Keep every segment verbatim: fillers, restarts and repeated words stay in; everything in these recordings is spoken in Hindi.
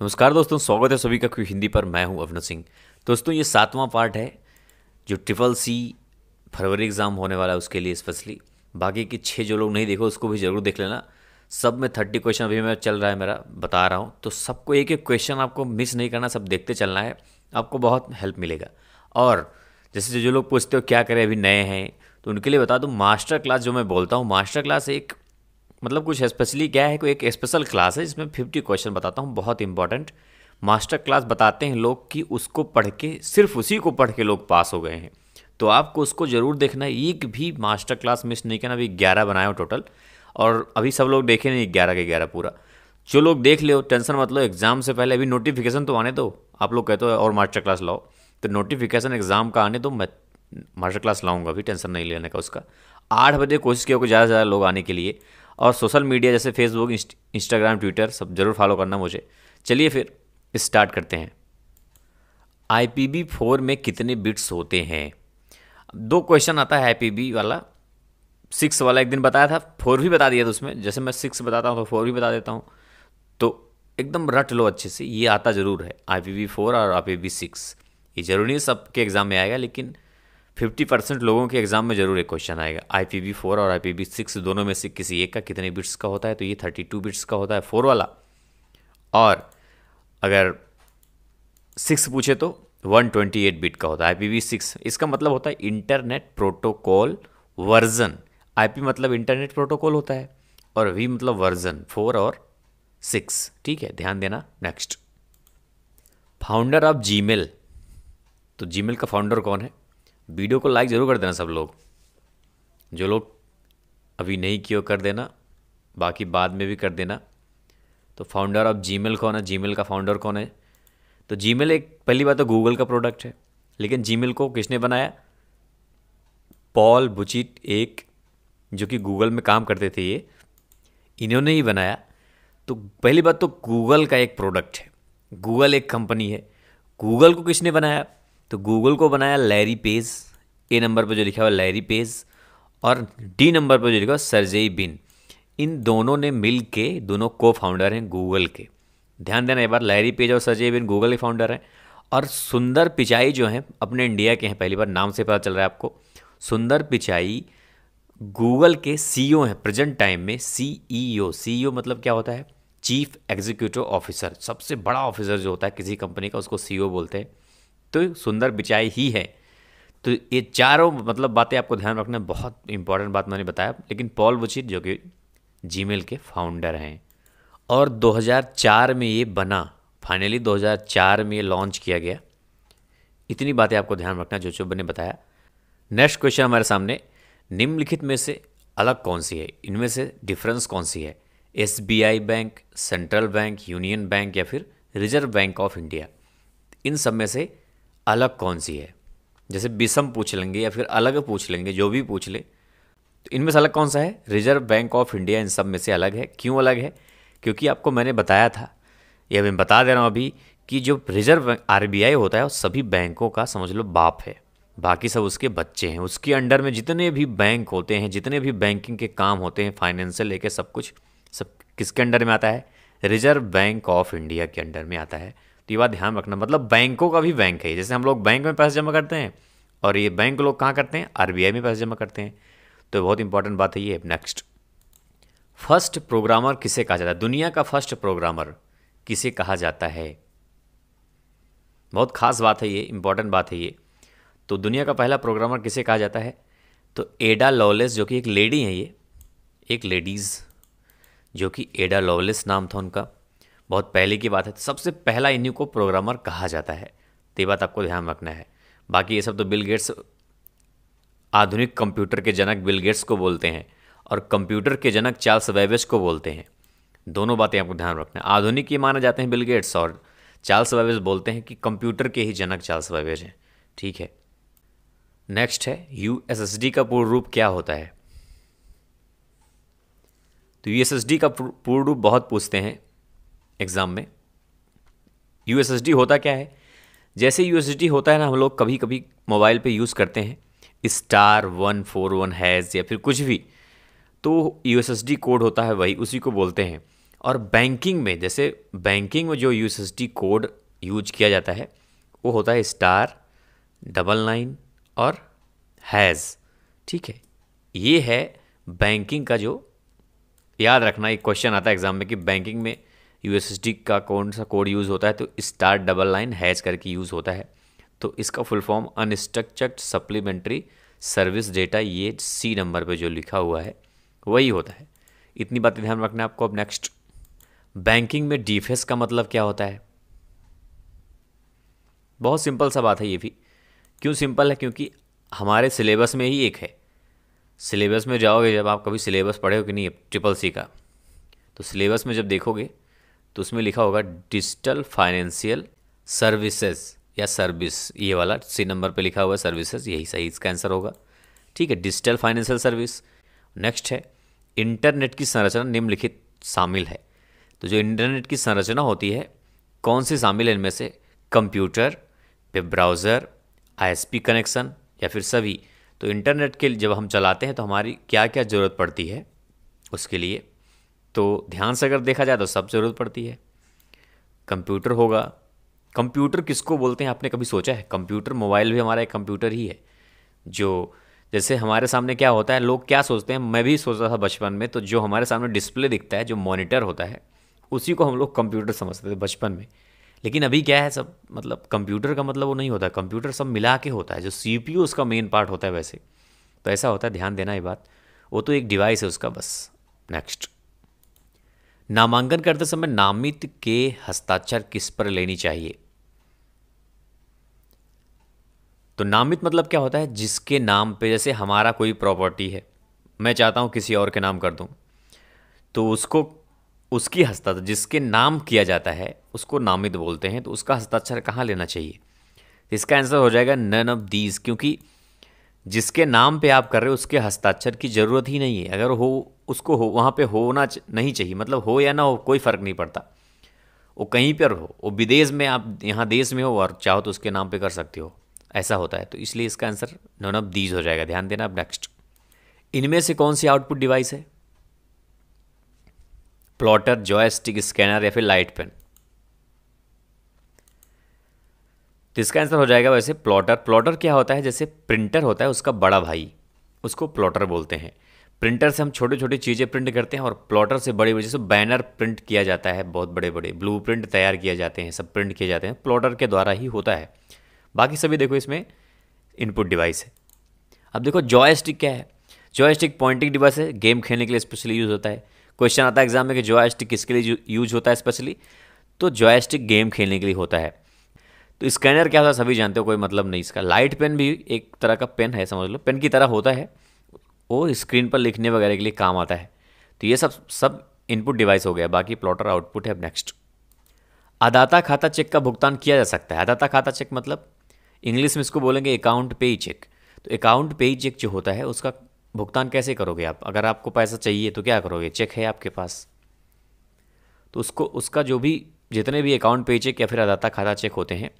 नमस्कार दोस्तों, स्वागत है सभी का क्विक हिंदी पर। मैं हूं अभिनव सिंह। दोस्तों, ये सातवां पार्ट है जो ट्रिपल सी फरवरी एग्ज़ाम होने वाला है उसके लिए स्पेशली। बाकी के छः जो लोग नहीं देखो उसको भी ज़रूर देख लेना। सब में थर्टी क्वेश्चन अभी मैं चल रहा है मेरा बता रहा हूँ, तो सबको एक एक क्वेश्चन आपको मिस नहीं करना, सब देखते चलना है, आपको बहुत हेल्प मिलेगा। और जैसे जो लोग पूछते हो क्या करें अभी नए हैं, तो उनके लिए बता दूँ मास्टर क्लास जो मैं बोलता हूँ, मास्टर क्लास एक मतलब कुछ स्पेशली क्या है, कोई एक स्पेशल क्लास है जिसमें फिफ्टी क्वेश्चन बताता हूँ, बहुत इंपॉर्टेंट मास्टर क्लास बताते हैं लोग कि उसको पढ़ के, सिर्फ उसी को पढ़ के लोग पास हो गए हैं। तो आपको उसको ज़रूर देखना है, एक भी मास्टर क्लास मिस नहीं करना। अभी ग्यारह बनाए हो टोटल और अभी सब लोग देखे नहीं, ग्यारह के ग्यारह पूरा जो लोग देख ले हो, टेंशन मत लो। एग्ज़ाम से पहले अभी नोटिफिकेशन तो आने दो, आप लोग कहते हो और मास्टर क्लास लाओ, तो नोटिफिकेशन एग्ज़ाम का आने दो, मैं मास्टर क्लास लाऊंगा, अभी टेंशन नहीं लेने का उसका। आठ बजे कोशिश किया होगा ज़्यादा से ज़्यादा लोग आने के लिए। और सोशल मीडिया जैसे फेसबुक, इंस्टाग्राम, ट्विटर सब जरूर फॉलो करना मुझे। चलिए फिर स्टार्ट करते हैं। आई पी बी फोर में कितने बिट्स होते हैं? दो क्वेश्चन आता है आई पी बी वाला, सिक्स वाला एक दिन बताया था, फोर भी बता दिया था उसमें। जैसे मैं सिक्स बताता हूँ तो फोर भी बता देता हूँ, तो एकदम रट लो अच्छे से, ये आता ज़रूर है आई पी बी फोर और आई पी बी सिक्स। ये जरूरी नहीं सबके एग्ज़ाम में आएगा, लेकिन फिफ्टी परसेंट लोगों के एग्ज़ाम में जरूर एक क्वेश्चन आएगा। आई पी बी फोर और आई पी बी सिक्स दोनों में से किसी एक का कितने बिट्स का होता है? तो ये थर्टी टू बिट्स का होता है फोर वाला, और अगर सिक्स पूछे तो वन ट्वेंटी एट बिट का होता है आई पी बी सिक्स। इसका मतलब होता है internet protocol version. I P मतलब इंटरनेट प्रोटोकॉल होता है और वी मतलब वर्जन, फोर और सिक्स, ठीक है, ध्यान देना। नेक्स्ट, फाउंडर ऑफ जीमेल, तो जीमेल का फाउंडर कौन है? वीडियो को लाइक ज़रूर कर देना सब लोग, जो लोग अभी नहीं किए कर देना, बाकी बाद में भी कर देना। तो फाउंडर ऑफ जीमेल कौन है, जीमेल का फाउंडर कौन है? तो जीमेल एक, पहली बात तो गूगल का प्रोडक्ट है, लेकिन जीमेल को किसने बनाया? पॉल बुचेट, एक जो कि गूगल में काम करते थे, ये इन्होंने ही बनाया। तो पहली बात तो गूगल का एक प्रोडक्ट है, गूगल एक कंपनी है। गूगल को किसने बनाया? तो गूगल को बनाया लैरी पेज, ए नंबर पर जो लिखा हुआ लैरी पेज और डी नंबर पर जो लिखा हुआ सर्जेई ब्रिन। इन दोनों ने मिल के, दोनों को फाउंडर हैं गूगल के, ध्यान देना एक बार। लैरी पेज और सर्जेई ब्रिन गूगल के फाउंडर हैं। और सुंदर पिचाई जो हैं अपने इंडिया के हैं, पहली बार नाम से पता चल रहा है आपको। सुंदर पिचाई गूगल के सी ई ओ हैं प्रेजेंट टाइम में, सी ई ओ। सी ई ओ मतलब क्या होता है? चीफ एग्जीक्यूटिव ऑफिसर, सबसे बड़ा ऑफिसर जो होता है किसी कंपनी का उसको सी ई ओ बोलते हैं। तो सुंदर पिचाई ही है। तो ये चारों मतलब बातें आपको ध्यान रखना, बहुत इंपॉर्टेंट बात मैंने बताया। लेकिन पॉल बुचेट जो कि जीमेल के फाउंडर हैं, और दो हज़ार चार में ये बना, फाइनली दो हज़ार चार में ये लॉन्च किया गया। इतनी बातें आपको ध्यान रखना जो चुब ने बताया। नेक्स्ट क्वेश्चन हमारे सामने, निम्नलिखित में से अलग कौन सी है? इनमें से डिफरेंस कौन सी है? S B I bank, central bank, union bank या फिर रिजर्व बैंक ऑफ इंडिया, इन सब में से अलग कौन सी है? जैसे विषम पूछ लेंगे या फिर अलग पूछ लेंगे, जो भी पूछ ले, तो इनमें से अलग कौन सा है? रिजर्व बैंक ऑफ इंडिया इन सब में से अलग है। क्यों अलग है? क्योंकि आपको मैंने बताया था, यह मैं बता दे रहा हूँ अभी, कि जो रिजर्व आर बी आई होता है वो सभी बैंकों का समझ लो बाप है, बाकी सब उसके बच्चे हैं। उसके अंडर में जितने भी बैंक होते हैं, जितने भी बैंकिंग के काम होते हैं, फाइनेंस से लेकर सब कुछ, सब किसके अंडर में आता है? रिजर्व बैंक ऑफ इंडिया के अंडर में आता है। तो ये बात ध्यान रखना, मतलब बैंकों का भी बैंक है। जैसे हम लोग बैंक में पैसे जमा करते हैं, और ये बैंक लोग कहाँ करते हैं? आरबीआई में पैसे जमा करते हैं। तो बहुत इंपॉर्टेंट बात है ये। नेक्स्ट, फर्स्ट प्रोग्रामर किसे कहा जाता है? दुनिया का फर्स्ट प्रोग्रामर किसे कहा जाता है? बहुत खास बात है ये, इंपॉर्टेंट बात है ये। तो दुनिया का पहला प्रोग्रामर किसे कहा जाता है? तो एडा लॉलेस, जो कि एक लेडी हैं, ये एक लेडीज़ जो कि एडा लॉलेस नाम था उनका, बहुत पहले की बात है। सबसे पहला इन्हीं को प्रोग्रामर कहा जाता है, तो ये बात आपको ध्यान रखना है। बाकी ये सब तो बिल गेट्स, आधुनिक कंप्यूटर के जनक बिल गेट्स को बोलते हैं, और कंप्यूटर के जनक चार्ल्स बैबेज को बोलते हैं। दोनों बातें आपको ध्यान रखना है। आधुनिक ये माने जाते हैं बिल गेट्स, और चार्ल्स बैबेज बोलते हैं कि कंप्यूटर के ही जनक चार्ल्स बैबेज हैं, ठीक है। नेक्स्ट है, यू एस एस डी का पूर्ण रूप क्या होता है? तो यू एस एस डी का पूर्ण रूप बहुत पूछते हैं एग्ज़ाम में। यू एस एस डी होता क्या है? जैसे यू एस एस डी होता है ना, हम लोग कभी कभी मोबाइल पे यूज़ करते हैं star one four one hash या फिर कुछ भी, तो U S S D code होता है, वही उसी को बोलते हैं। और बैंकिंग में, जैसे बैंकिंग में जो U S S D code use किया जाता है वो होता है स्टार डबल नाइन और हैज़, ठीक है। ये है बैंकिंग का, जो याद रखना। एक क्वेश्चन आता है एग्जाम में कि बैंकिंग में यू एस एस डी का कौन सा कोड यूज़ होता है, तो स्टार डबल नाइन हैज़ करके यूज़ होता है। तो इसका full form unstructured supplementary service data, ये सी नंबर पे जो लिखा हुआ है वही होता है। इतनी बातें ध्यान रखना है आपको। अब नेक्स्ट, बैंकिंग में डीफेस का मतलब क्या होता है? बहुत सिंपल सा बात है ये भी। क्यों सिंपल है? क्योंकि हमारे सिलेबस में ही एक है। सिलेबस में जाओगे, जब आप कभी सिलेबस पढ़े हो कि नहीं ट्रिपल सी का, तो सिलेबस में जब देखोगे तो उसमें लिखा होगा डिजिटल फाइनेंशियल सर्विसेज या सर्विस, ये वाला सी नंबर पे लिखा हुआ सर्विसेज, यही सही इसका आंसर होगा, ठीक है, डिजिटल फाइनेंशियल सर्विस। नेक्स्ट है इंटरनेट की संरचना निम्नलिखित शामिल है। तो जो इंटरनेट की संरचना होती है कौन सी शामिल है इनमें से? Computer, web browser, I S P connection या फिर सभी। तो इंटरनेट के जब हम चलाते हैं तो हमारी क्या क्या ज़रूरत पड़ती है उसके लिए, तो ध्यान से अगर देखा जाए तो सब ज़रूरत पड़ती है। कंप्यूटर होगा। कंप्यूटर किसको बोलते हैं आपने कभी सोचा है? कंप्यूटर, मोबाइल भी हमारा एक कंप्यूटर ही है। जो जैसे हमारे सामने क्या होता है, लोग क्या सोचते हैं, मैं भी सोचता था बचपन में, तो जो हमारे सामने डिस्प्ले दिखता है, जो मॉनिटर होता है, उसी को हम लोग कंप्यूटर समझते थे बचपन में। लेकिन अभी क्या है, सब मतलब कंप्यूटर का मतलब वो नहीं होता, कंप्यूटर सब मिला के होता है, जो सी पी यू उसका मेन पार्ट होता है। वैसे तो ऐसा होता है, ध्यान देना ये बात, वो तो एक डिवाइस है उसका बस। नेक्स्ट, नामांकन करते समय नामित के हस्ताक्षर किस पर लेनी चाहिए? तो नामित मतलब क्या होता है? जिसके नाम पे, जैसे हमारा कोई प्रॉपर्टी है, मैं चाहता हूँ किसी और के नाम कर दूँ, तो उसको उसकी हस्ताक्षर, जिसके नाम किया जाता है उसको नामित बोलते हैं। तो उसका हस्ताक्षर कहाँ लेना चाहिए? इसका आंसर हो जाएगा नन ऑफ दीज, क्योंकि जिसके नाम पे आप कर रहे हो उसके हस्ताक्षर की ज़रूरत ही नहीं है। अगर हो उसको हो वहाँ पे होना नहीं चाहिए, मतलब हो या ना हो कोई फ़र्क नहीं पड़ता, वो कहीं पर हो, वो विदेश में, आप यहाँ देश में हो, और चाहो तो उसके नाम पे कर सकते हो, ऐसा होता है। तो इसलिए इसका आंसर नॉन ऑफ दीज हो जाएगा, ध्यान देना। अब नेक्स्ट, इनमें से कौन सी आउटपुट डिवाइस है? प्लॉटर, जॉयस्टिक, स्कैनर या फिर लाइट पेन। तो इसका आंसर हो जाएगा वैसे प्लॉटर। प्लॉटर क्या होता है? जैसे प्रिंटर होता है उसका बड़ा भाई, उसको प्लॉटर बोलते हैं। प्रिंटर से हम छोटी छोटी चीज़ें प्रिंट करते हैं, और प्लॉटर से बड़ी बड़ी, से बैनर प्रिंट किया जाता है, बहुत बड़े बड़े ब्लूप्रिंट तैयार किए जाते हैं, सब प्रिंट किए जाते हैं, प्लॉटर के द्वारा ही होता है। बाकी सभी देखो इसमें इनपुट डिवाइस है। अब देखो जॉयस्टिक क्या है? जॉयस्टिक पॉइंटिंग डिवाइस है, गेम खेलने के लिए स्पेशली यूज़ होता है। क्वेश्चन आता है एग्जाम में कि जॉयस्टिक किसके लिए यूज़ होता है स्पेशली, तो जॉयस्टिक गेम खेलने के लिए होता है। तो स्कैनर क्या होता है सभी जानते हो, कोई मतलब नहीं इसका। लाइट पेन भी एक तरह का पेन है, समझ लो पेन की तरह होता है, वो स्क्रीन पर लिखने वगैरह के लिए काम आता है। तो ये सब सब इनपुट डिवाइस हो गया, बाकी प्लॉटर आउटपुट है। अब नेक्स्ट, आधाता खाता चेक का भुगतान किया जा सकता है। आधाता खाता चेक मतलब इंग्लिश में इसको बोलेंगे अकाउंट पेई चेक। तो अकाउंट पेई चेक जो होता है उसका भुगतान कैसे करोगे आप? अगर आपको पैसा चाहिए तो क्या करोगे? चेक है आपके पास, तो उसको, उसका जो भी जितने भी अकाउंट पेई चेक या फिर आधाता खाता चेक होते हैं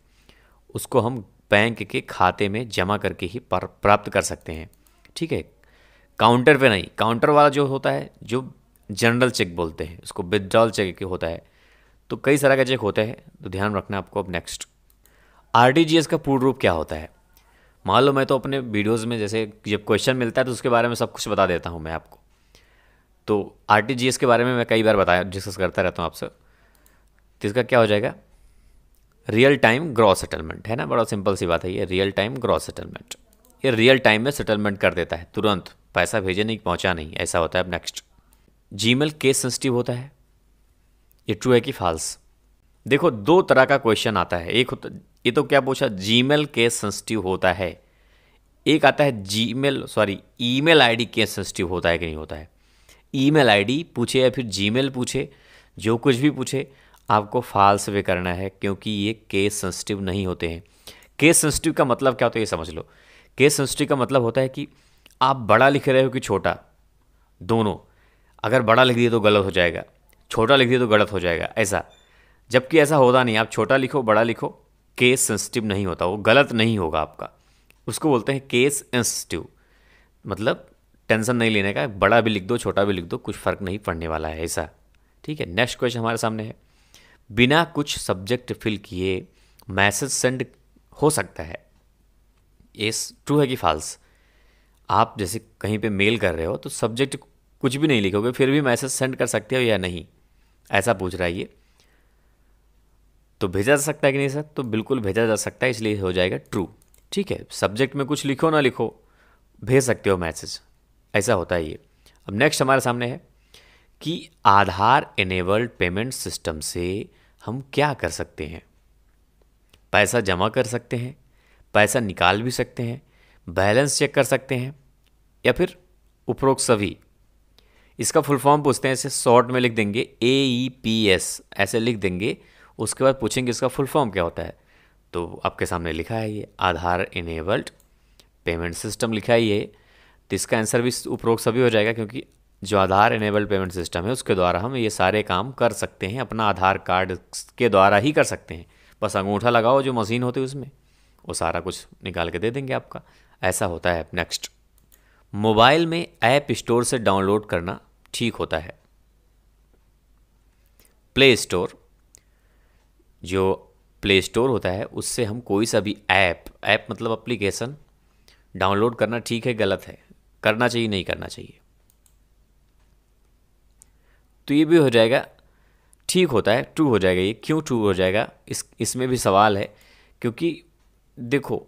उसको हम बैंक के खाते में जमा करके ही प्राप्त कर सकते हैं, ठीक है, काउंटर पे नहीं। काउंटर वाला जो होता है, जो जनरल चेक बोलते हैं उसको विथड्रॉल चेक होता है। तो कई तरह का चेक होता है, तो ध्यान रखना आपको। अब नेक्स्ट, आरटीजीएस का पूर्ण रूप क्या होता है? मान लो मैं तो अपने वीडियोस में जैसे जब क्वेश्चन मिलता है तो उसके बारे में सब कुछ बता देता हूँ मैं आपको। तो आरटीजीएस के बारे में मैं कई बार बताया, डिस्कस करता रहता हूँ आपसे। तो इसका क्या हो जाएगा? रियल टाइम ग्रॉस सेटलमेंट है ना, बड़ा सिंपल सी बात है ये, रियल टाइम ग्रॉस सेटलमेंट। ये रियल टाइम में सेटलमेंट कर देता है, तुरंत पैसा भेजे नहीं, पहुंचा नहीं, ऐसा होता है। अब नेक्स्ट, जीमेल केस सेंसिटिव होता है, ये ट्रू है कि फाल्स? देखो दो तरह का क्वेश्चन आता है, एक होता, ये तो क्या पूछा, जीमेल केस सेंसिटिव होता है, एक आता है Gmail sorry email ID case sensitive होता है कि नहीं होता है। ईमेल आईडी पूछे या फिर जीमेल पूछे, जो कुछ भी पूछे आपको फाल्स वे करना है, क्योंकि ये केस सेंसिटिव नहीं होते हैं। केस सेंसिटिव का मतलब क्या होता है ये समझ लो। केस सेंसिटिव का मतलब होता है कि आप बड़ा लिख रहे हो कि छोटा, दोनों। अगर बड़ा लिख दिए तो गलत हो जाएगा, छोटा लिख दिए तो गलत हो जाएगा, ऐसा। जबकि ऐसा होता नहीं, आप छोटा लिखो बड़ा लिखो, केस सेंसिटिव नहीं होता, वो गलत नहीं होगा आपका। उसको बोलते हैं केस सेंसिटिव, मतलब टेंशन नहीं लेने का, बड़ा भी लिख दो छोटा भी लिख दो, कुछ फ़र्क नहीं पड़ने वाला है, ऐसा, ठीक है। नेक्स्ट क्वेश्चन हमारे सामने है, बिना कुछ सब्जेक्ट फिल किए मैसेज सेंड हो सकता है, ये ट्रू है कि फाल्स? आप जैसे कहीं पे मेल कर रहे हो तो सब्जेक्ट कुछ भी नहीं लिखोगे फिर भी मैसेज सेंड कर सकते हो या नहीं, ऐसा पूछ रहा है ये। तो भेजा जा सकता है कि नहीं सर? तो बिल्कुल भेजा जा सकता है, इसलिए हो जाएगा ट्रू। ठीक है, सब्जेक्ट में कुछ लिखो ना लिखो भेज सकते हो मैसेज, ऐसा होता है ये। अब नेक्स्ट हमारे सामने है कि आधार इनेबल्ड पेमेंट सिस्टम से हम क्या कर सकते हैं? पैसा जमा कर सकते हैं, पैसा निकाल भी सकते हैं, बैलेंस चेक कर सकते हैं या फिर उपरोक्त सभी। इसका फुल फॉर्म पूछते हैं, इसे शॉर्ट में लिख देंगे ए ई पी एस ऐसे लिख देंगे, उसके बाद पूछेंगे इसका फुल फॉर्म क्या होता है। तो आपके सामने लिखा है ये आधार इनेबल्ड पेमेंट सिस्टम लिखा है ये, तो इसका आंसर भी उपरोक्त सभी हो जाएगा, क्योंकि जो आधार इनेबल्ड पेमेंट सिस्टम है उसके द्वारा हम ये सारे काम कर सकते हैं, अपना आधार कार्ड के द्वारा ही कर सकते हैं। बस अंगूठा लगाओ जो मशीन होती है उसमें, वो सारा कुछ निकाल के दे देंगे आपका, ऐसा होता है। नेक्स्ट, मोबाइल में ऐप स्टोर से डाउनलोड करना ठीक होता है, प्ले स्टोर, जो प्ले स्टोर होता है उससे हम कोई सा भी ऐप ऐप मतलब एप्लीकेशन डाउनलोड करना ठीक है गलत है, करना चाहिए नहीं करना चाहिए? तो ये भी हो जाएगा ठीक होता है, ट्रू हो जाएगा ये। क्यों ट्रू हो जाएगा इस इसमें भी सवाल है, क्योंकि देखो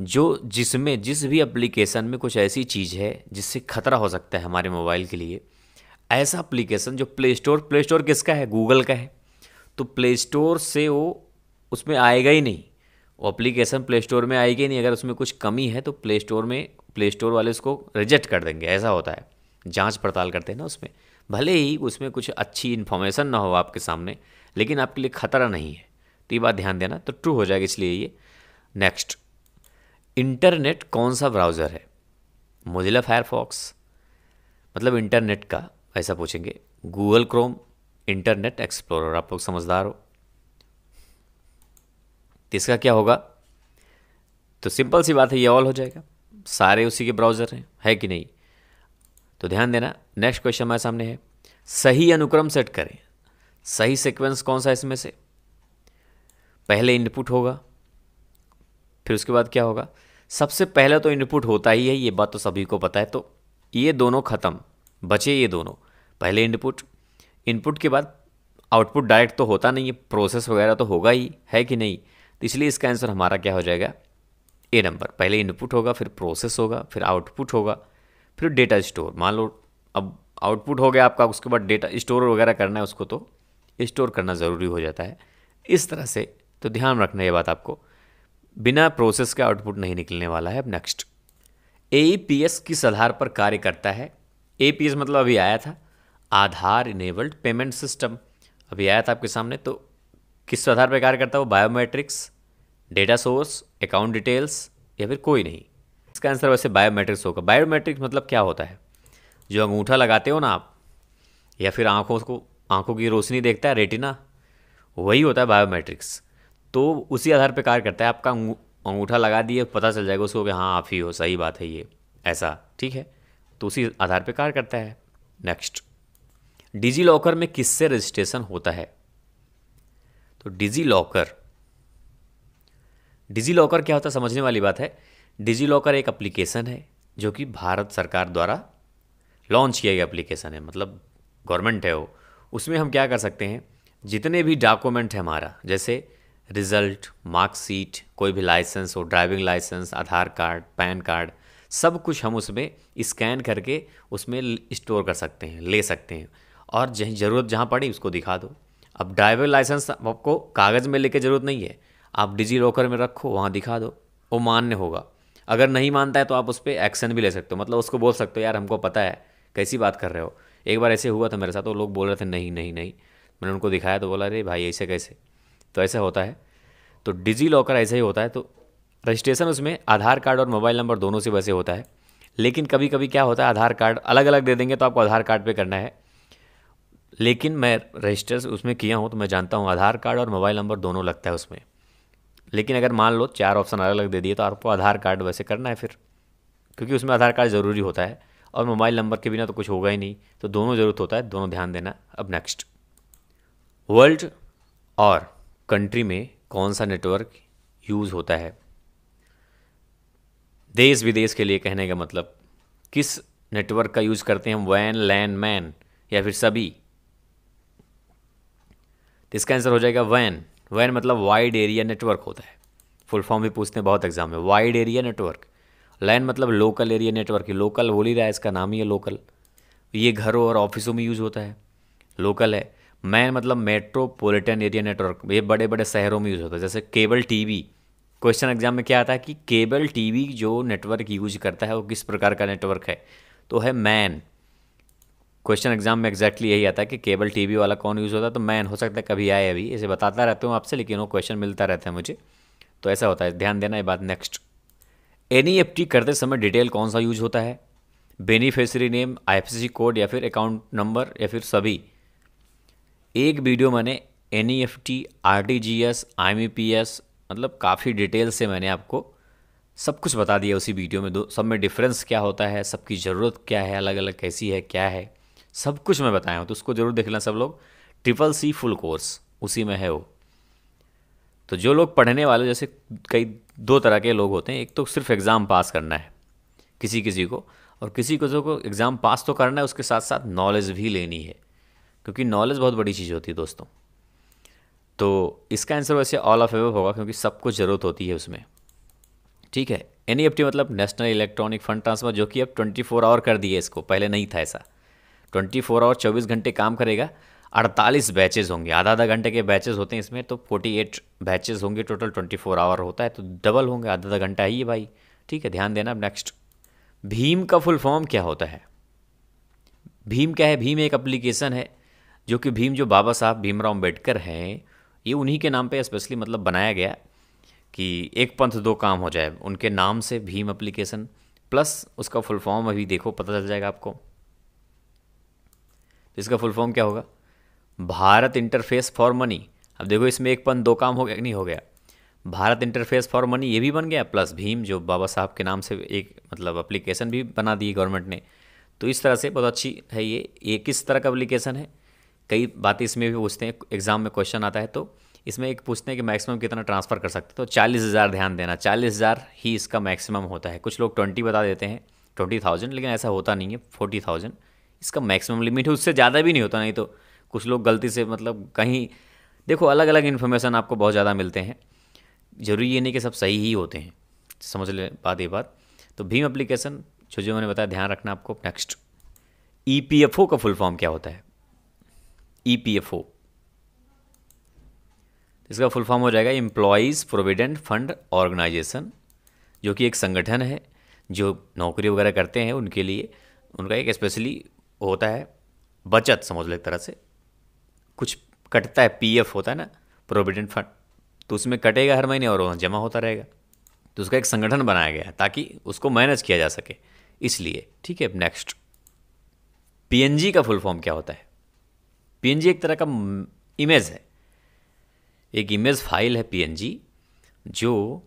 जो जिसमें जिस भी एप्लीकेशन में कुछ ऐसी चीज़ है जिससे खतरा हो सकता है हमारे मोबाइल के लिए, ऐसा एप्लीकेशन जो प्ले स्टोर प्ले स्टोर किसका है? गूगल का है, तो प्ले स्टोर से वो उसमें आएगा ही नहीं, वो एप्लीकेशन प्ले स्टोर में आएगी ही नहीं। अगर उसमें कुछ कमी है तो प्ले स्टोर में प्ले स्टोर वाले उसको रिजेक्ट कर देंगे, ऐसा होता है। जांच पड़ताल करते हैं ना उसमें, भले ही उसमें कुछ अच्छी इन्फॉर्मेशन ना हो आपके सामने, लेकिन आपके लिए खतरा नहीं है, तो ये बात ध्यान देना। तो ट्रू हो जाएगा इसलिए ये। नेक्स्ट, इंटरनेट कौन सा ब्राउज़र है? मोजिला फायरफॉक्स मतलब इंटरनेट का, ऐसा पूछेंगे, गूगल क्रोम, इंटरनेट एक्सप्लोरर। आप लोग समझदार हो, तो इसका क्या होगा? तो सिंपल सी बात है, ये ऑल हो जाएगा, सारे उसी के ब्राउज़र हैं, है कि नहीं? तो ध्यान देना। नेक्स्ट क्वेश्चन हमारे सामने है, सही अनुक्रम सेट करें, सही सीक्वेंस कौन सा है इसमें से? पहले इनपुट होगा, फिर उसके बाद क्या होगा? सबसे पहले तो इनपुट होता ही है, ये बात तो सभी को पता है, तो ये दोनों ख़त्म, बचे ये दोनों, पहले इनपुट, इनपुट के बाद आउटपुट डायरेक्ट तो होता नहीं है, प्रोसेस वगैरह तो होगा ही, है कि नहीं? तो इसलिए इसका आंसर हमारा क्या हो जाएगा? ए नंबर। पहले इनपुट होगा, फिर प्रोसेस होगा, फिर आउटपुट होगा, फिर डेटा स्टोर। मान लो अब आउटपुट हो गया आपका, उसके बाद डेटा स्टोर वगैरह करना है उसको, तो स्टोर करना ज़रूरी हो जाता है इस तरह से, तो ध्यान रखना ये बात आपको, बिना प्रोसेस का आउटपुट नहीं निकलने वाला है। अब next, A E P S किस आधार पर कार्य करता है? ए ई पी एस मतलब अभी आया था आधार इनेबल्ड पेमेंट सिस्टम, अभी आया था आपके सामने, तो किस आधार पर कार्य करता है वो? Biometrics, data source, account details या फिर कोई नहीं? इसका आंसर वैसे बायोमेट्रिक्स होगा। बायोमेट्रिक्स मतलब क्या होता है? जो अंगूठा लगाते हो ना आप, या फिर आँखों को आँखों की रोशनी देखता है रेटिना, वही होता है बायोमेट्रिक्स, तो उसी आधार पर कार्य करता है। आपका अंगूठा लगा दिए पता चल जाएगा उसको कि हाँ आप ही हो, सही बात है ये, ऐसा ठीक है, तो उसी आधार पर कार्य करता है। नेक्स्ट, डिजी लॉकर में किससे रजिस्ट्रेशन होता है? तो डिजी लॉकर डिजी लॉकर क्या होता है, समझने वाली बात है। डिजी लॉकर एक एप्लीकेशन है जो कि भारत सरकार द्वारा लॉन्च किया गया एप्लीकेशन है, मतलब गवर्नमेंट है वो। उसमें हम क्या कर सकते हैं, जितने भी डॉक्यूमेंट है हमारा, जैसे रिजल्ट, मार्कशीट, कोई भी लाइसेंस हो, driving licence, Aadhaar card, PAN card, सब कुछ हम उसमें स्कैन करके उसमें स्टोर कर सकते हैं, ले सकते हैं, और ज़रूरत जहाँ पड़ी उसको दिखा दो। अब ड्राइविंग लाइसेंस आपको कागज़ में लेके ज़रूरत नहीं है, आप डिजी लॉकर में रखो, वहाँ दिखा दो, वो मान्य होगा। अगर नहीं मानता है तो आप उस पर एक्शन भी ले सकते हो, मतलब उसको बोल सकते हो यार हमको पता है, कैसी बात कर रहे हो। एक बार ऐसे हुआ था मेरे साथ, वो लोग बोल रहे थे नहीं नहीं नहीं, मैंने उनको दिखाया तो बोला अरे भाई ऐसे कैसे, तो ऐसा होता है। तो डिजी लॉकर ऐसा ही होता है, तो रजिस्ट्रेशन उसमें आधार कार्ड और मोबाइल नंबर दोनों से वैसे होता है, लेकिन कभी कभी क्या होता है आधार कार्ड अलग अलग दे देंगे, तो आपको आधार कार्ड पर करना है। लेकिन मैं रजिस्टर उसमें किया हूँ तो मैं जानता हूँ आधार कार्ड और मोबाइल नंबर दोनों लगता है उसमें, लेकिन अगर मान लो चार ऑप्शन अलग अलग दे दिए तो आपको आधार कार्ड वैसे करना है फिर, क्योंकि उसमें आधार कार्ड ज़रूरी होता है और मोबाइल नंबर के बिना तो कुछ होगा ही नहीं, तो दोनों ज़रूरत होता है, दोनों ध्यान देना। अब नेक्स्ट, वर्ल्ड और कंट्री में कौन सा नेटवर्क यूज़ होता है। देश विदेश के लिए कहने का मतलब किस नेटवर्क का यूज़ करते हैं हम, वैन, लैन, मैन या फिर सभी। तो इसका आंसर हो जाएगा वैन। वैन मतलब वाइड एरिया नेटवर्क होता है, फुल फॉर्म भी पूछते हैं बहुत एग्जाम में, वाइड एरिया नेटवर्क। लैन मतलब लोकल एरिया नेटवर्क, लोकल बोल ही रहा है, इसका नाम ही है लोकल। ये घरों और ऑफिसों में यूज़ होता है, लोकल है। मैन मतलब मेट्रोपॉलिटन एरिया नेटवर्क, ये बड़े बड़े शहरों में यूज़ होता है। जैसे केबल टीवी, क्वेश्चन एग्जाम में क्या आता है कि केबल टीवी जो नेटवर्क यूज करता है वो किस प्रकार का नेटवर्क है, तो है मैन। क्वेश्चन एग्जाम में एक्जैक्टली यही आता है कि केबल टीवी वाला कौन यूज़ होता है, तो मैन। हो सकता है कभी आए, अभी ऐसे बताता रहता हूँ आपसे, लेकिन वो क्वेश्चन मिलता रहता है मुझे, तो ऐसा होता है, ध्यान देना ये बात। नेक्स्ट, एनईएफटी करते समय डिटेल कौन सा यूज होता है, बेनिफिशियरी नेम, आईएफएससी कोड या फिर अकाउंट नंबर या फिर सभी। एक वीडियो मैंने एनईएफटी, आरटीजीएस, आईएमपीएस मतलब काफ़ी डिटेल से मैंने आपको सब कुछ बता दिया उसी वीडियो में, दो सब में डिफरेंस क्या होता है, सबकी ज़रूरत क्या है, अलग अलग कैसी है, क्या है, सब कुछ मैं बताया हूँ, तो उसको जरूर देख लें सब लोग। ट्रिपल सी फुल कोर्स उसी में है वो। तो जो लोग पढ़ने वाले, जैसे कई दो तरह के लोग होते हैं, एक तो सिर्फ एग्ज़ाम पास करना है किसी किसी को, और किसी किसी को एग्ज़ाम पास तो करना है, उसके साथ साथ नॉलेज भी लेनी है, क्योंकि नॉलेज बहुत बड़ी चीज़ होती है दोस्तों। तो इसका आंसर वैसे ऑल ऑफ एबव होगा, क्योंकि सबको ज़रूरत होती है उसमें, ठीक है। एनईएफटी मतलब नेशनल इलेक्ट्रॉनिक फंड ट्रांसफ़र, जो कि अब चौबीस आवर कर दिए इसको, पहले नहीं था ऐसा। चौबीस आवर चौबीस घंटे काम करेगा, अड़तालीस बैचेज़ होंगे, आधा आधा घंटे के बैचेज़ होते हैं इसमें, तो अड़तालीस बैचेज़ होंगे टोटल, चौबीस आवर होता है तो डबल होंगे, आधा आधा घंटा ही है भाई, ठीक है, ध्यान देना। अब नेक्स्ट, भीम का फुल फॉर्म क्या होता है, भीम क्या है? भीम एक एप्लीकेशन है जो कि भीम जो बाबा साहब भीमराव अम्बेडकर हैं, ये उन्हीं के नाम पे स्पेशली मतलब बनाया गया कि एक पंथ दो काम हो जाए, उनके नाम से भीम एप्लीकेशन। प्लस उसका फुल फॉर्म अभी देखो पता चल जाएगा आपको, तो इसका फुल फॉर्म क्या होगा, भारत इंटरफेस फॉर मनी। अब देखो इसमें एक पंथ दो काम हो गया कि नहीं हो गया, भारत इंटरफेस फॉर मनी ये भी बन गया, प्लस भीम जो बाबा साहब के नाम से एक मतलब एप्लीकेशन भी बना दी गवर्नमेंट ने। तो इस तरह से बहुत अच्छी है ये, ये किस तरह का एप्लीकेशन है, कई बातें इसमें भी पूछते हैं, एग्जाम में क्वेश्चन आता है, तो इसमें एक पूछते हैं कि मैक्सिमम कितना ट्रांसफ़र कर सकते हैं, तो चालीस हज़ार ध्यान देना, चालीस हज़ार ही इसका मैक्सिमम होता है। कुछ लोग ट्वेंटी बता देते हैं, ट्वेंटी थाउजेंड लेकिन ऐसा होता नहीं है, फोर्टी थाउजेंड इसका मैक्सिमम लिमिट है, उससे ज़्यादा भी नहीं होता। नहीं तो कुछ लोग गलती से मतलब कहीं देखो अलग अलग इन्फॉर्मेशन आपको बहुत ज़्यादा मिलते हैं, ज़रूरी ये नहीं कि सब सही ही होते हैं, समझ ले बात ये बात। तो भीम एप्लीकेशन जो जो मैंने बताया ध्यान रखना आपको। Next, E P F O का फुल फॉर्म क्या होता है, ई पी एफ ओ, इसका फुल फॉर्म हो जाएगा एम्प्लॉइज़ प्रोविडेंट फंड ऑर्गेनाइजेशन, जो कि एक संगठन है जो नौकरी वगैरह करते हैं उनके लिए, उनका एक स्पेशली होता है बचत, समझ लो एक तरह से कुछ कटता है, पीएफ होता है ना प्रोविडेंट फंड, तो उसमें कटेगा हर महीने और जमा होता रहेगा, तो उसका एक संगठन बनाया गया है ताकि उसको मैनेज किया जा सके, इसलिए, ठीक है। नेक्स्ट, पीएनजी का फुल फॉर्म क्या होता है, पीएनजी एक तरह का इमेज है, एक इमेज फाइल है पीएनजी, जो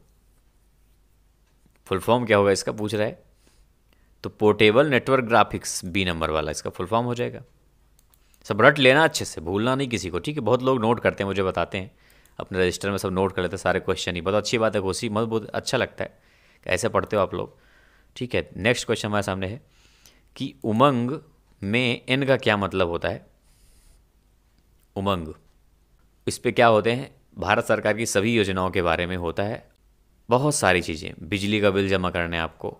फुल फॉर्म क्या होगा इसका पूछ रहा है, तो पोर्टेबल नेटवर्क ग्राफिक्स, बी नंबर वाला इसका फुल फॉर्म हो जाएगा। सब रट लेना अच्छे से, भूलना नहीं किसी को, ठीक है, बहुत लोग नोट करते हैं, मुझे बताते हैं अपने रजिस्टर में, सब नोट कर लेते हैं सारे क्वेश्चन ही, बहुत अच्छी बात है, घोसी मत, बहुत अच्छा लगता है ऐसे पढ़ते हो आप लोग, ठीक है। नेक्स्ट क्वेश्चन हमारे सामने है कि उमंग में एन का क्या मतलब होता है, उमंग, इस पे क्या होते हैं, भारत सरकार की सभी योजनाओं के बारे में होता है, बहुत सारी चीज़ें, बिजली का बिल जमा करने आपको,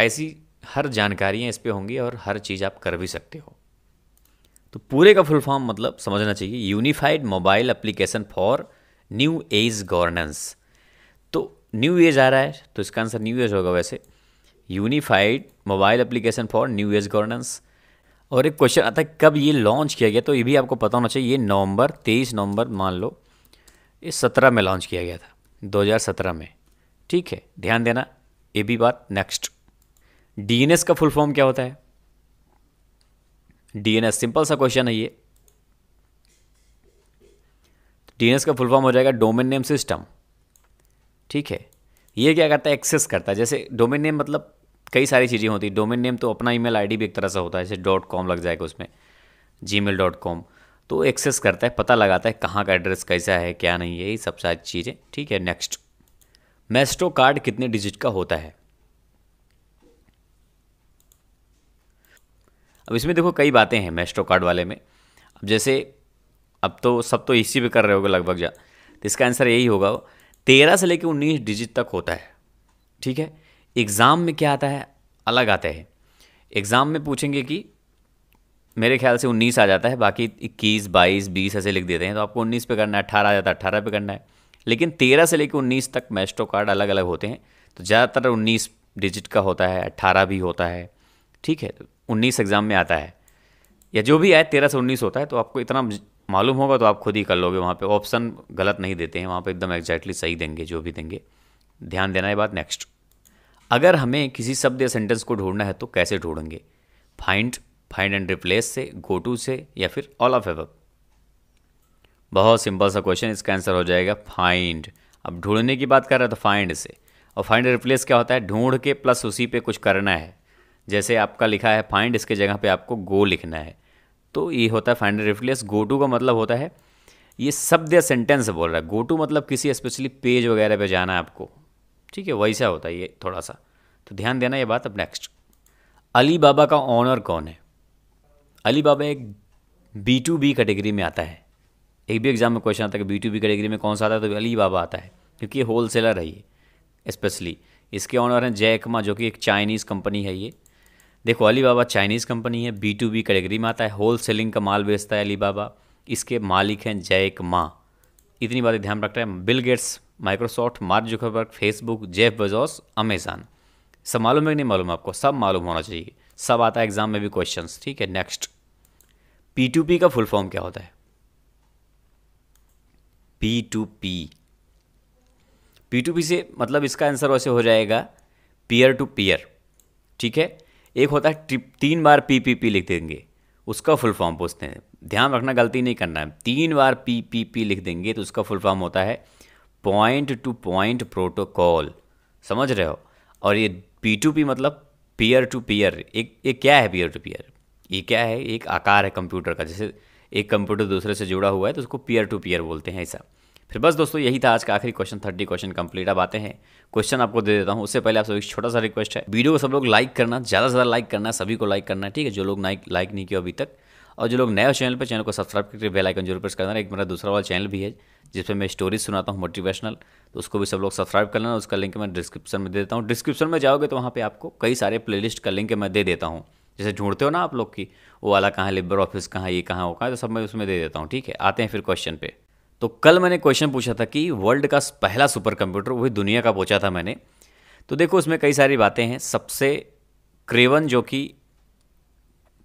ऐसी हर जानकारियाँ इस पे होंगी और हर चीज़ आप कर भी सकते हो। तो पूरे का फुल फॉर्म मतलब समझना चाहिए, unified mobile application for new age governance, तो न्यू एज आ रहा है तो इसका आंसर न्यू एज होगा वैसे, unified mobile application for new age governance. और एक क्वेश्चन आता है कब ये लॉन्च किया गया, तो ये भी आपको पता होना चाहिए, ये नवंबर तेईस नवंबर मान लो, ये सत्रह में लॉन्च किया गया था, दो हज़ार सत्रह में, ठीक है, ध्यान देना ये भी बात। नेक्स्ट, डीएनएस का फुल फॉर्म क्या होता है, डीएनएस सिंपल सा क्वेश्चन है ये, डीएनएस का फुल फॉर्म हो जाएगा डोमेन नेम सिस्टम, ठीक है। ये क्या करता है, एक्सेस करता है, जैसे डोमेन नेम मतलब कई सारी चीज़ें होती है, डोमेन नेम तो अपना ईमेल आईडी भी एक तरह से होता है, जैसे डॉट कॉम लग जाएगा उसमें, जीमेल डॉट कॉम, तो एक्सेस करता है, पता लगाता है कहाँ का एड्रेस कैसा है क्या नहीं है, ये सब सारी चीज़ें। ठीक है, नेक्स्ट, मैस्ट्रो कार्ड कितने डिजिट का होता है? अब इसमें देखो कई बातें हैं मैस्ट्रो कार्ड वाले में। अब जैसे अब तो सब तो इसी पे कर रहे होगे लगभग जा, तो इसका आंसर यही होगा तेरह से लेकर उन्नीस डिजिट तक होता है। ठीक है, एग्ज़ाम में क्या आता है, अलग आता है। एग्ज़ाम में पूछेंगे कि मेरे ख्याल से उन्नीस आ जाता है, बाकी इक्कीस, बाईस, बीस ऐसे लिख देते हैं, तो आपको उन्नीस पे करना है। अठारह आ जाता है, अठारह पे करना है। लेकिन तेरह से लेकर उन्नीस तक मैस्ट्रो कार्ड अलग अलग होते हैं, तो ज़्यादातर उन्नीस डिजिट का होता है, अट्ठारह भी होता है। ठीक है, तो उन्नीस एग्ज़ाम में आता है या जो भी आए तेरह से उन्नीस होता है, तो आपको इतना मालूम होगा तो आप खुद ही कर लोगे। वहाँ पे ऑप्शन गलत नहीं देते हैं, वहाँ पे एकदम एग्जैक्टली सही देंगे, जो भी देंगे ध्यान देना है बात। नेक्स्ट, अगर हमें किसी शब्द या सेंटेंस को ढूंढना है तो कैसे ढूंढेंगे? फाइंड, फाइंड एंड रिप्लेस से, गो टू से, या फिर ऑल ऑफ एबव? बहुत सिंपल सा क्वेश्चन, इसका आंसर हो जाएगा फाइंड। अब ढूंढने की बात कर रहे हैं तो फाइंड से, और फाइंड रिप्लेस क्या होता है, ढूंढ के प्लस उसी पे कुछ करना है। जैसे आपका लिखा है फाइंड, इसके जगह पे आपको गो लिखना है, तो ये होता है फाइंड रिप्लेस। गो टू का मतलब होता है, ये शब्द या सेंटेंस बोल रहा है, गो टू मतलब किसी स्पेशली पेज वगैरह पे जाना है आपको। ठीक है, वैसा होता है ये थोड़ा सा, तो ध्यान देना ये बात। अब नेक्स्ट, अलीबाबा का ऑनर कौन है? अलीबाबा एक बी टू बी कैटेगरी में आता है, एक भी एग्जाम में क्वेश्चन आता है कि बी टू बी कैटेगरी में कौन सा आता है, तो अलीबाबा आता है, क्योंकि ये होल सेलर है। ये स्पेशली इसके ऑनर हैं जैक मा, जो कि एक चाइनीज़ कंपनी है। ये देखो अलीबाबा चाइनीज़ कंपनी है, बी टू बी कैटेगरी में आता है, होल सेलिंग का माल बेचता है अलीबाबा, इसके मालिक हैं जैक मा। इतनी बातें ध्यान रखना है। Bill Gates, Microsoft, Mark Zuckerberg, Facebook, Jeff Bezos, Amazon, सब मालूम है कि नहीं मालूम आपको? सब मालूम होना चाहिए, सब आता है एग्जाम में भी क्वेश्चन। ठीक है, नेक्स्ट, पी टू पी का फुल फॉर्म क्या होता है? P two P, P two P से मतलब इसका आंसर वैसे हो जाएगा पीयर टू पीयर। ठीक है, एक होता है ट्रिप, तीन बार पी पी पी लिख देंगे, उसका फुल फॉर्म पूछते हैं, ध्यान रखना गलती नहीं करना है। तीन बार पी पी पी लिख देंगे तो उसका फुल फॉर्म होता है पॉइंट टू पॉइंट प्रोटोकॉल, समझ रहे हो। और ये पी टू पी मतलब पीयर टू पीयर। एक ये क्या है पीयर टू पीयर? ये क्या है, एक आकार है कंप्यूटर का, जैसे एक कंप्यूटर दूसरे से जुड़ा हुआ है तो उसको पीयर टू पीयर बोलते हैं, ऐसा। फिर बस दोस्तों यही था आज का आखिरी क्वेश्चन, थर्टी क्वेश्चन कंप्लीट। अब आते हैं क्वेश्चन आपको दे देता हूँ, उससे पहले आप सभी एक छोटा सा रिक्वेस्ट है, वीडियो को सब लोग लाइक करना, ज़्यादा से ज़्यादा लाइक करना, सभी को लाइक करना। ठीक है, जो लोग लाइक लाइक नहीं किया अभी तक, और जो लोग नए हो चैनल पर, चैनल को सब्सक्राइब करके बेल आइकन जरूर प्रेस करना। एक मेरा दूसरा वाला चैनल भी है जिसपे मैं स्टोरीज सुनाता हूँ मोटिवेशनल, तो उसको भी सब लोग सब्सक्राइब कर लेना, उसका लिंक मैं डिस्क्रिप्शन में दे देता हूँ। डिस्क्रिप्शन में जाओगे तो वहाँ पर आपको कई सारे प्ले लिस्ट का लिंक मैं दे देता हूँ, जैसे ढूंढते हो ना आप लोग की वो वाला कहाँ है, लेबर ऑफिस कहाँ, ये कहाँ, वो कहाँ, तो सब मैं उसमें दे देता हूँ। ठीक है, आते हैं फिर क्वेश्चन पे। तो कल मैंने क्वेश्चन पूछा था कि वर्ल्ड का पहला सुपर कंप्यूटर, वही दुनिया का पूछा था मैंने, तो देखो उसमें कई सारी बातें हैं। सबसे क्रे वन जो कि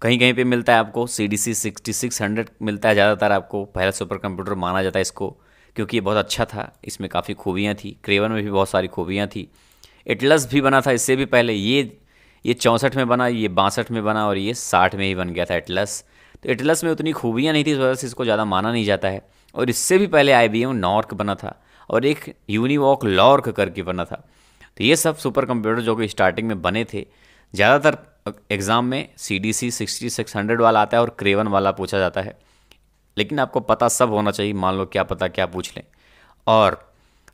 कहीं कहीं पे मिलता है आपको, C D C sixty six hundred मिलता है ज़्यादातर आपको, पहला सुपर कंप्यूटर माना जाता है इसको, क्योंकि ये बहुत अच्छा था, इसमें काफ़ी खूबियाँ थी, क्रे वन में भी बहुत सारी खूबियाँ थी। एटलस भी बना था इससे भी पहले, ये ये चौंसठ में बना, ये बासठ में बना, और ये साठ में ही बन गया था एटलस। तो एटलस में उतनी खूबियाँ नहीं थी, इस वजह से इसको ज़्यादा माना नहीं जाता है। और इससे भी पहले आई बी नॉर्क बना था, और एक यूनिवॉक लॉर्क करके बना था। तो ये सब सुपर कंप्यूटर जो कि स्टार्टिंग में बने थे, ज़्यादातर एग्ज़ाम में C D C sixty six hundred वाला आता है और क्रेवन वाला पूछा जाता है, लेकिन आपको पता सब होना चाहिए, मान लो क्या पता क्या पूछ लें। और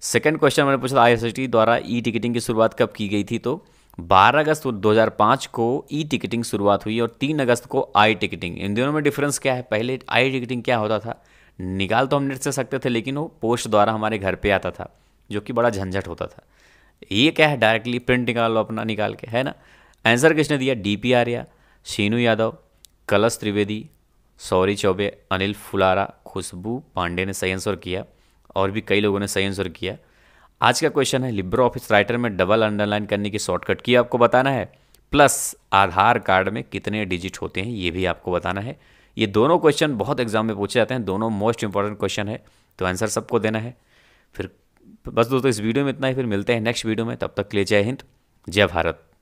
सेकेंड क्वेश्चन मैंने पूछा था, आई एस द्वारा ई टिकटिंग की शुरुआत कब की गई थी? तो बारह अगस्त दो हज़ार पाँच को ई टिकटिंग शुरुआत हुई, और तीन अगस्त को आई टिकटिंग। इन दोनों में डिफरेंस क्या है? पहले आई टिकटिंग क्या होता था, निकाल तो हम नेट से सकते थे, लेकिन वो पोस्ट द्वारा हमारे घर पे आता था, जो कि बड़ा झंझट होता था। ये क्या है, डायरेक्टली प्रिंट निकाल लो अपना, निकाल के, है ना। आंसर किसने दिया? डी पी आर्या, शीनू यादव, कलश त्रिवेदी, सौरी चौबे, अनिल फुलारा, खुशबू पांडे ने सही आंसर किया, और भी कई लोगों ने सही आंसर किया। आज का क्वेश्चन है, लिब्रे ऑफिस राइटर में डबल अंडरलाइन करने की शॉर्टकट की आपको बताना है, प्लस आधार कार्ड में कितने डिजिट होते हैं ये भी आपको बताना है। ये दोनों क्वेश्चन बहुत एग्जाम में पूछे जाते हैं, दोनों मोस्ट इंपॉर्टेंट क्वेश्चन है, तो आंसर सबको देना है। फिर बस दोस्तों इस वीडियो में इतना ही, फिर मिलते हैं नेक्स्ट वीडियो में, तब तक के लिए जय हिंद जय भारत।